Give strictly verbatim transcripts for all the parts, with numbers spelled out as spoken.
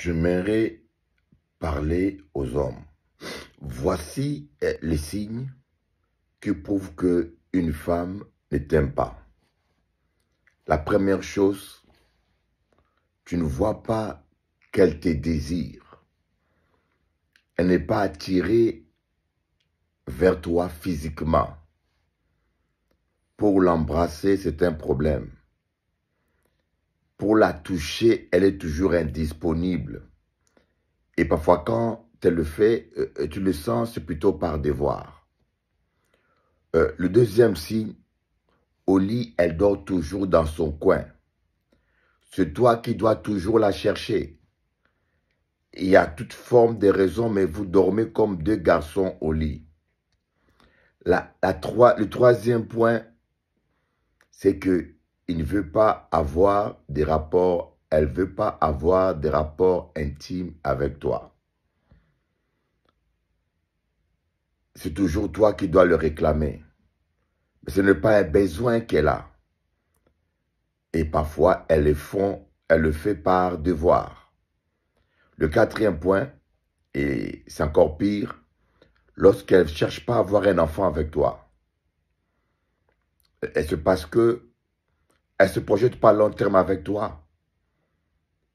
j'aimerais parler aux hommes. Voici les signes qui prouvent qu'une femme ne t'aime pas. La première chose, tu ne vois pas qu'elle te désire. Elle n'est pas attirée vers toi physiquement. Pour l'embrasser, c'est un problème. Pour la toucher, elle est toujours indisponible. Et parfois, quand elle le fait, tu le sens plutôt par devoir. Euh, le deuxième signe, au lit, elle dort toujours dans son coin. C'est toi qui dois toujours la chercher. Il y a toute forme de raison, mais vous dormez comme deux garçons au lit. La, la trois, le troisième point, c'est qu'il ne veut pas avoir des rapports, elle ne veut pas avoir des rapports intimes avec toi. C'est toujours toi qui dois le réclamer. Mais ce n'est pas un besoin qu'elle a. Et parfois, elle le, font, elle le fait par devoir. Le quatrième point, et c'est encore pire, lorsqu'elle ne cherche pas à avoir un enfant avec toi. Est-ce parce qu'elle ne se projette pas à long terme avec toi?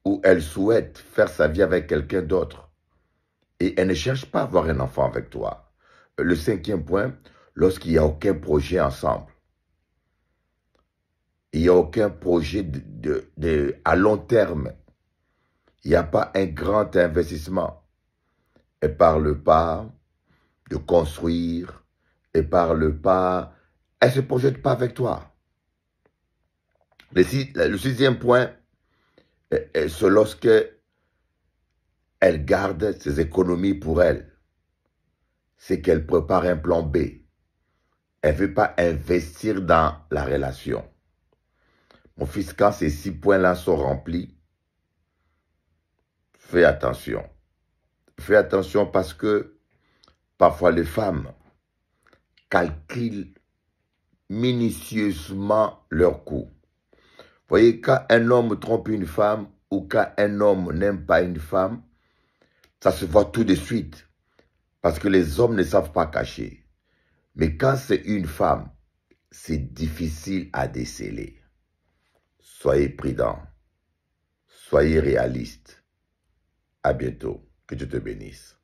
Ou elle souhaite faire sa vie avec quelqu'un d'autre et elle ne cherche pas à avoir un enfant avec toi? Le cinquième point, lorsqu'il n'y a aucun projet ensemble. Il n'y a aucun projet de, de, de, à long terme. Il n'y a pas un grand investissement. Elle parle pas de construire. Elle parle pas. Elle ne se projette pas avec toi. Le, six, le sixième point, c'est lorsque elle garde ses économies pour elle. C'est qu'elle prépare un plan B. Elle ne veut pas investir dans la relation. Mon fils, quand ces six points-là sont remplis, fais attention. Fais attention parce que parfois les femmes calculent minutieusement leurs coûts. Vous voyez, quand un homme trompe une femme ou quand un homme n'aime pas une femme, ça se voit tout de suite parce que les hommes ne savent pas cacher. Mais quand c'est une femme, c'est difficile à déceler. Soyez prudent, soyez réaliste. À bientôt, que Dieu te bénisse.